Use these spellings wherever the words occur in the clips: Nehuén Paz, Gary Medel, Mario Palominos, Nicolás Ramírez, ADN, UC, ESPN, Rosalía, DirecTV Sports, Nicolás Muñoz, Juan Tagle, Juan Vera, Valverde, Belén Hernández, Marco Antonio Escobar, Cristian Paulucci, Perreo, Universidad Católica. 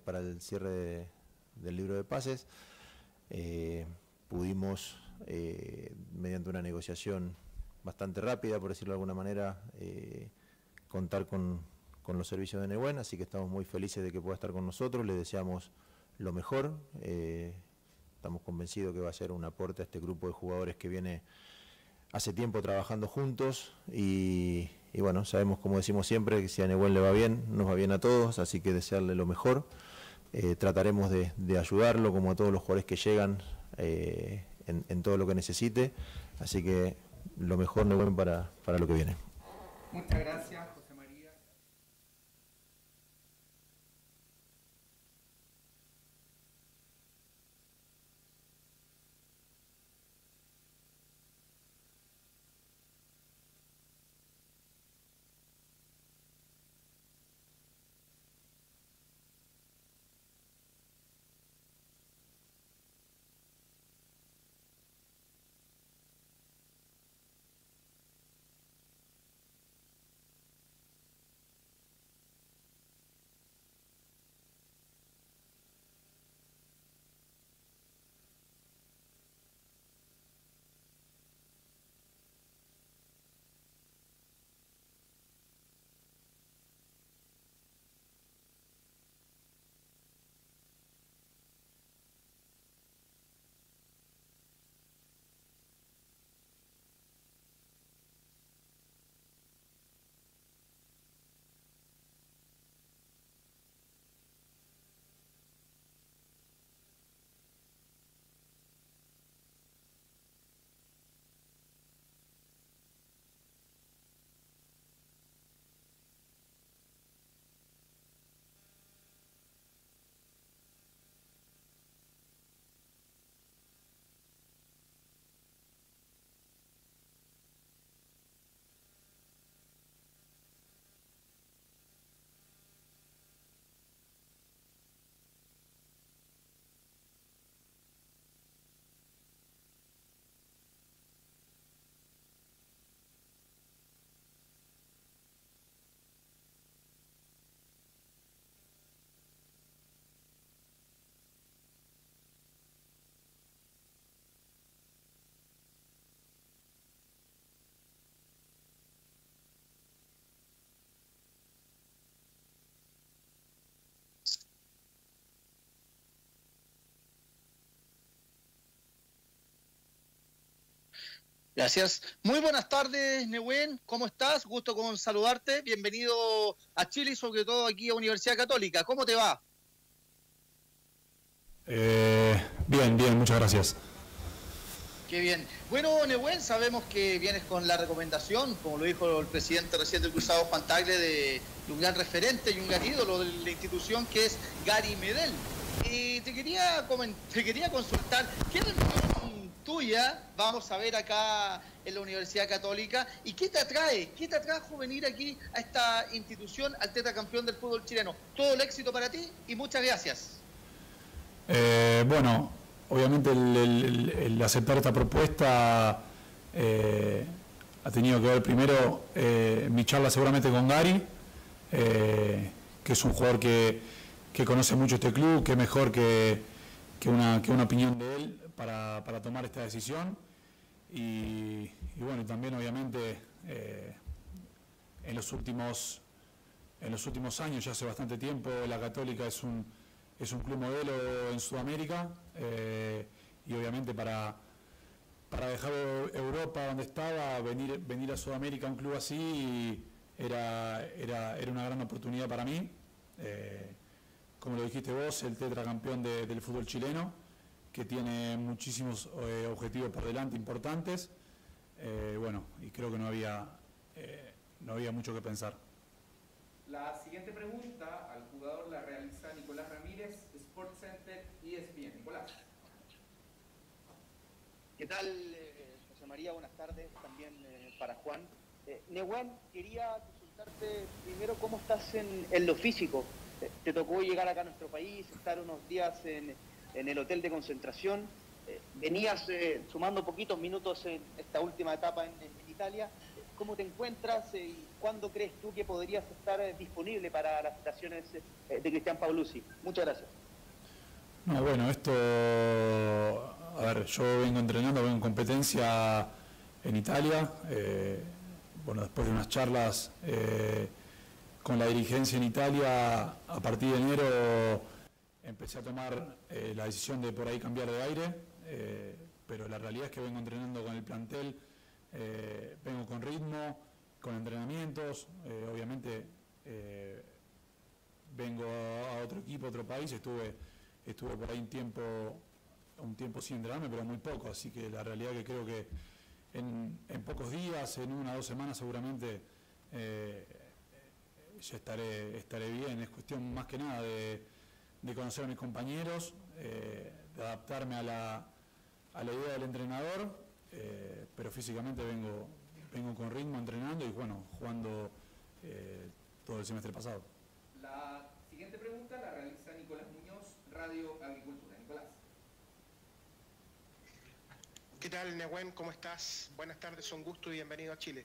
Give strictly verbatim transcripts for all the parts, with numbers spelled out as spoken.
Para el cierre de, del libro de pases, eh, pudimos, eh, mediante una negociación bastante rápida, por decirlo de alguna manera, eh, contar con, con los servicios de Nehuén, así que estamos muy felices de que pueda estar con nosotros, le deseamos lo mejor, eh, estamos convencidos que va a ser un aporte a este grupo de jugadores que viene hace tiempo trabajando juntos y... Y bueno, sabemos, como decimos siempre, que si a Nehuén le va bien, nos va bien a todos, así que desearle lo mejor. Eh, trataremos de, de ayudarlo, como a todos los jugadores que llegan, eh, en, en todo lo que necesite. Así que lo mejor, Nehuén, para, para lo que viene. Muchas gracias, José María. Gracias. Muy buenas tardes, Nehuén. ¿Cómo estás? Gusto con saludarte. Bienvenido a Chile y sobre todo aquí a Universidad Católica. ¿Cómo te va? Eh, bien, bien. Muchas gracias. Qué bien. Bueno, Nehuén, sabemos que vienes con la recomendación, como lo dijo el presidente recién del Cruzado, Juan Tagle, de, de un gran referente y un gran ídolo de la institución que es Gary Medel. Y te quería, te quería consultar, ¿qué es el tuya, vamos a ver acá en la Universidad Católica? ¿Y qué te atrae? ¿Qué te atrajo venir aquí a esta institución, al tetracampeón del fútbol chileno? Todo el éxito para ti y muchas gracias. Eh, bueno, obviamente el, el, el aceptar esta propuesta eh, ha tenido que ver primero eh, mi charla seguramente con Gary, eh, que es un jugador que, que conoce mucho este club, que mejor que, que, una, que una opinión de él. Para, para tomar esta decisión y, y bueno, también obviamente eh, en los últimos en los últimos años, ya hace bastante tiempo, la Católica es un es un club modelo en Sudamérica, eh, y obviamente para para dejar Europa donde estaba, venir venir a Sudamérica, un club así, era era, era una gran oportunidad para mí, eh, como lo dijiste vos, el tetracampeón de, del fútbol chileno, que tiene muchísimos eh, objetivos por delante importantes, eh, bueno, y creo que no había, eh, no había mucho que pensar. La siguiente pregunta al jugador la realiza Nicolás Ramírez, Sports Center E S P N. Nicolás. ¿Qué tal, eh, José María? Buenas tardes, también eh, para Juan. Eh, Nehuén, quería consultarte primero cómo estás en, en lo físico. Eh, te tocó llegar acá a nuestro país, estar unos días en... en el hotel de concentración, eh, venías eh, sumando poquitos minutos en esta última etapa en, en Italia. ¿Cómo te encuentras eh, y ¿cuándo crees tú que podrías estar disponible para las citaciones de Cristian Paulucci? Muchas gracias. No, bueno, esto... A ver, yo vengo entrenando, vengo en competencia en Italia. Eh, bueno, después de unas charlas eh, con la dirigencia en Italia, a partir de enero empecé a tomar eh, la decisión de por ahí cambiar de aire. Eh, pero la realidad es que vengo entrenando con el plantel, eh, vengo con ritmo, con entrenamientos. Eh, obviamente eh, vengo a otro equipo, a otro país. Estuve... Estuve por ahí un tiempo, un tiempo sin entrenarme, pero muy poco. Así que la realidad que creo que en, en pocos días, en una o dos semanas seguramente, eh, ya estaré, estaré bien. Es cuestión más que nada de, de conocer a mis compañeros, eh, de adaptarme a la, a la idea del entrenador, eh, pero físicamente vengo, vengo con ritmo entrenando y bueno, jugando eh, todo el semestre pasado. La siguiente pregunta la realiza Nicolás Muñoz, Radio Agricultura. Nicolás. ¿Qué tal, Nehuén? ¿Cómo estás? Buenas tardes, un gusto y bienvenido a Chile.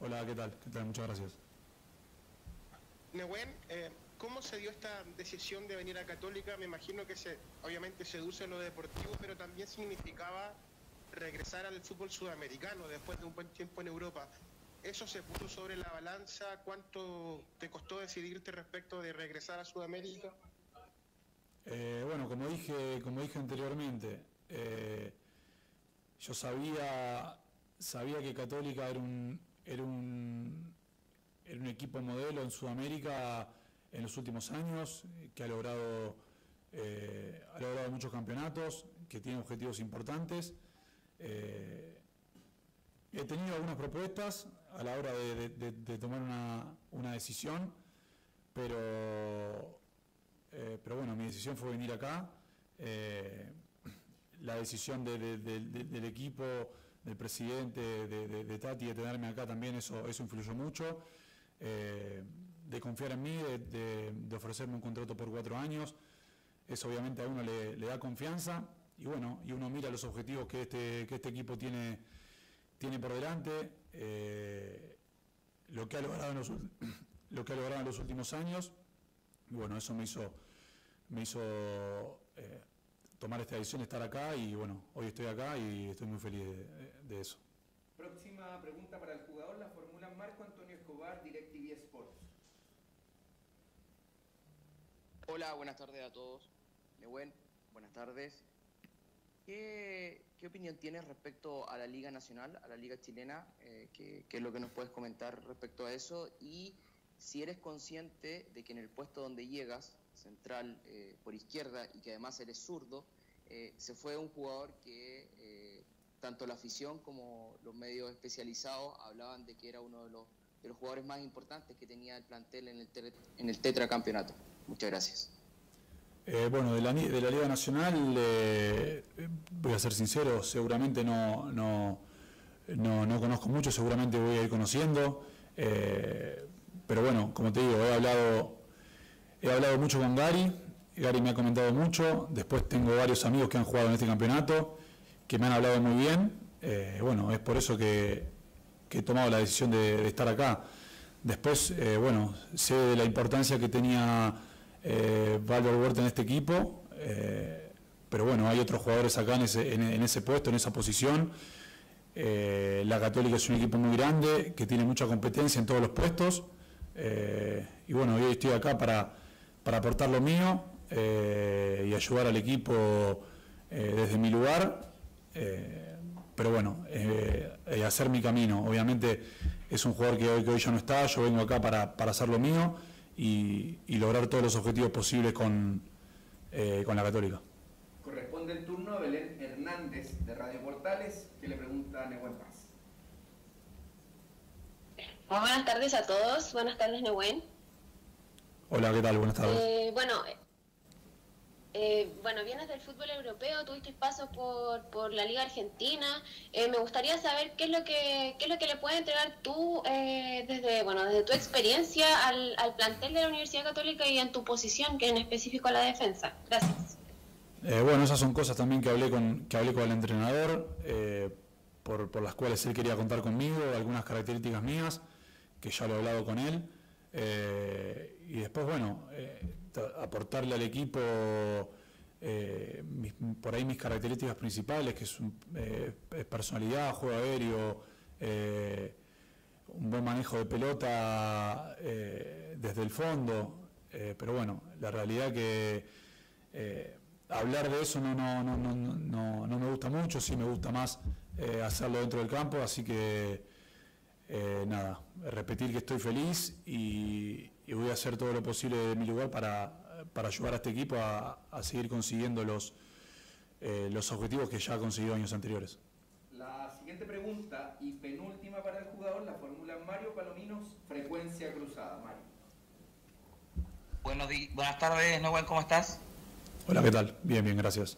Hola, ¿qué tal? ¿Qué tal? Muchas gracias. Nehuén, eh, ¿cómo se dio esta decisión de venir a Católica? Me imagino que se, obviamente seduce lo deportivo, pero también significaba regresar al fútbol sudamericano después de un buen tiempo en Europa. ¿Eso se puso sobre la balanza? ¿Cuánto te costó decidirte respecto de regresar a Sudamérica? Eh, bueno, como dije, como dije anteriormente, eh, yo sabía, sabía que Católica era un, era un, era un equipo modelo en Sudamérica en los últimos años, que ha logrado, eh, ha logrado muchos campeonatos, que tiene objetivos importantes. Eh, he tenido algunas propuestas a la hora de, de, de, de tomar una, una decisión, pero... Eh, pero bueno, mi decisión fue venir acá. Eh, la decisión de, de, de, de, del equipo, del presidente, de, de, de Tati, de tenerme acá también, eso, eso influyó mucho. Eh, de confiar en mí, de, de, de ofrecerme un contrato por cuatro años, eso obviamente a uno le, le da confianza. Y bueno, y uno mira los objetivos que este, que este equipo tiene, tiene por delante, eh, lo que ha logrado en los, lo que ha logrado en los últimos años. Bueno, eso me hizo, me hizo eh, tomar esta decisión, estar acá, y bueno, hoy estoy acá y estoy muy feliz de, de eso. Próxima pregunta para el jugador la formula Marco Antonio Escobar, DirecTV Sports. Hola, buenas tardes a todos. Nehuén, buenas tardes. ¿Qué, qué opinión tienes respecto a la Liga Nacional, a la Liga Chilena? Eh, ¿qué, ¿Qué es lo que nos puedes comentar respecto a eso? Y... si eres consciente de que en el puesto donde llegas, central eh, por izquierda, y que además eres zurdo, eh, se fue un jugador que eh, tanto la afición como los medios especializados hablaban de que era uno de los, de los jugadores más importantes que tenía el plantel en el, ter en el tetracampeonato. Muchas gracias. Eh, bueno, de la, de la Liga Nacional, eh, voy a ser sincero, seguramente no, no, no, no conozco mucho, seguramente voy a ir conociendo. Eh, Pero bueno, como te digo, he hablado, he hablado mucho con Gary, Gary me ha comentado mucho, después tengo varios amigos que han jugado en este campeonato, que me han hablado muy bien, eh, bueno, es por eso que, que he tomado la decisión de, de estar acá. Después, eh, bueno, sé de la importancia que tenía eh, Valverde en este equipo, eh, pero bueno, hay otros jugadores acá en ese, en, en ese puesto, en esa posición. Eh, la Católica es un equipo muy grande, que tiene mucha competencia en todos los puestos. Eh, y bueno, hoy estoy acá para, para aportar lo mío eh, y ayudar al equipo eh, desde mi lugar, eh, pero bueno, eh, eh, hacer mi camino. Obviamente es un jugador que hoy, que hoy ya no está, yo vengo acá para, para hacer lo mío y, y lograr todos los objetivos posibles con, eh, con la Católica. Corresponde el turno a Belén Hernández de Radio Portales, que le pregunta a Nehuén Paz. Muy buenas tardes a todos, buenas tardes Nehuén. Hola, ¿qué tal? Buenas tardes. Eh, bueno, eh, bueno, vienes del fútbol europeo, tuviste paso por, por la Liga Argentina. Eh, me gustaría saber qué es lo que qué es lo que le puedes entregar tú eh, desde bueno desde tu experiencia al, al plantel de la Universidad Católica y en tu posición, que en específico la defensa. Gracias. Eh, bueno, esas son cosas también que hablé con que hablé con el entrenador. Eh, Por, por las cuales él quería contar conmigo, algunas características mías que ya lo he hablado con él, eh, y después, bueno, eh, aportarle al equipo eh, mis, por ahí mis características principales, que es, un, eh, es personalidad, juego aéreo, eh, un buen manejo de pelota eh, desde el fondo, eh, pero bueno, la realidad que eh, hablar de eso no, no, no, no, no, no me gusta mucho, sí me gusta más eh, hacerlo dentro del campo, así que eh, nada, repetir que estoy feliz y, y voy a hacer todo lo posible de mi lugar para, para ayudar a este equipo a, a seguir consiguiendo los, eh, los objetivos que ya ha conseguido años anteriores. La siguiente pregunta y penúltima para el jugador la formula Mario Palominos, Frecuencia Cruzada. Mario. Buenos días, buenas tardes, Nehuén, ¿cómo estás? Hola, ¿qué tal? Bien, bien, gracias.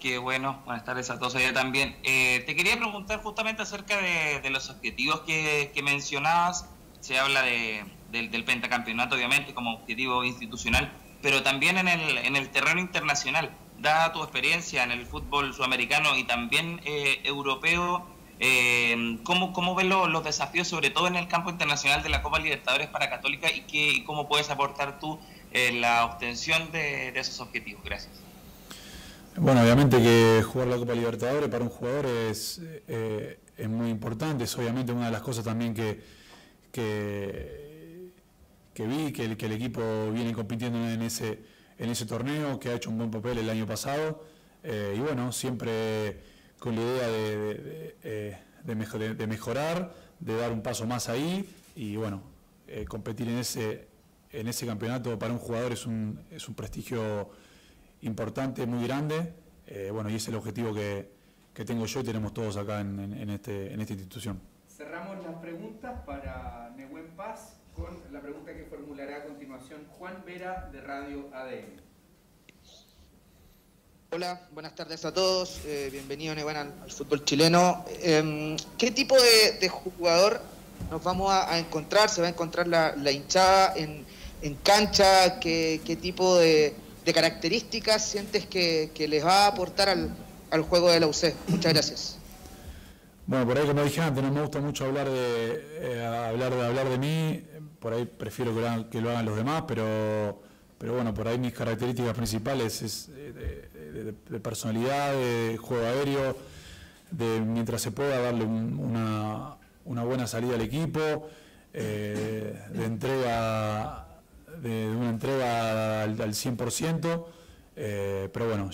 Qué bueno, buenas tardes a todos allá también. Eh, te quería preguntar justamente acerca de, de los objetivos que, que mencionabas. Se habla de, del, del pentacampeonato, obviamente, como objetivo institucional, pero también en el, en el terreno internacional. Dada tu experiencia en el fútbol sudamericano y también eh, europeo, eh, ¿cómo, cómo ves lo, los desafíos, sobre todo en el campo internacional de la Copa Libertadores para Católica, y, qué, y cómo puedes aportar tú eh, la obtención de, de esos objetivos? Gracias. Bueno, obviamente que jugar la Copa Libertadores para un jugador es, eh, es muy importante. Es obviamente una de las cosas también que, que, que vi, que el, que el equipo viene compitiendo en ese... en ese torneo, que ha hecho un buen papel el año pasado, eh, y bueno, siempre con la idea de, de, de, de, mejor, de mejorar, de dar un paso más ahí, y bueno, eh, competir en ese, en ese campeonato para un jugador es un, es un prestigio importante, muy grande, eh, bueno, y es el objetivo que, que tengo yo y tenemos todos acá en, en, en, este, en esta institución. Cerramos las preguntas para Nehuén Paz con la pregunta que formulará a continuación Juan Vera de Radio A D N. Hola, buenas tardes a todos, eh, bienvenidos al, al fútbol chileno. Eh, ¿Qué tipo de, de jugador nos vamos a, a encontrar? ¿Se va a encontrar la, la hinchada en, en cancha? ¿Qué, qué tipo de, de características sientes que, que les va a aportar al, al juego de la U C? Muchas gracias. Bueno, por ahí, como dije antes, no me gusta mucho hablar de, eh, hablar, de hablar de mí, por ahí prefiero que lo hagan, que lo hagan los demás, pero, pero bueno, por ahí mis características principales es de, de, de personalidad, de juego aéreo, de mientras se pueda darle un, una, una buena salida al equipo, eh, de entrega, de una entrega al, al cien por ciento, eh, pero bueno,